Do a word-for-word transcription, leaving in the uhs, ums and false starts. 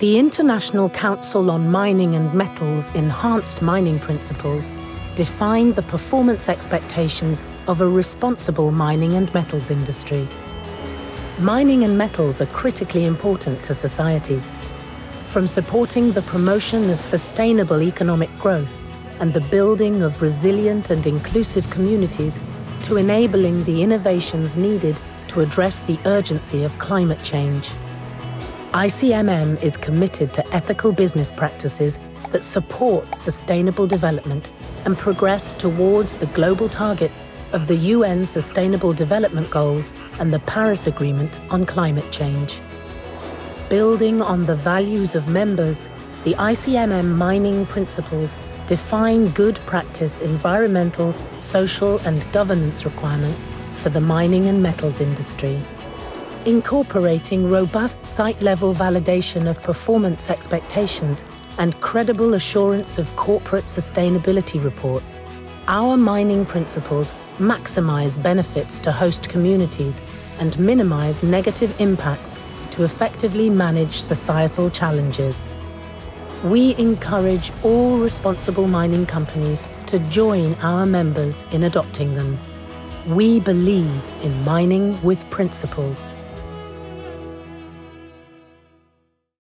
The International Council on Mining and Metals' Enhanced Mining Principles defined the performance expectations of a responsible mining and metals industry. Mining and metals are critically important to society. From supporting the promotion of sustainable economic growth and the building of resilient and inclusive communities to enabling the innovations needed to address the urgency of climate change. I C M M is committed to ethical business practices that support sustainable development and progress towards the global targets of the U N Sustainable Development Goals and the Paris Agreement on climate change. Building on the values of members, the I C M M Mining Principles define good practice environmental, social and governance requirements for the mining and metals industry. Incorporating robust site-level validation of performance expectations and credible assurance of corporate sustainability reports, our mining principles maximize benefits to host communities and minimize negative impacts to effectively manage societal challenges. We encourage all responsible mining companies to join our members in adopting them. We believe in mining with principles.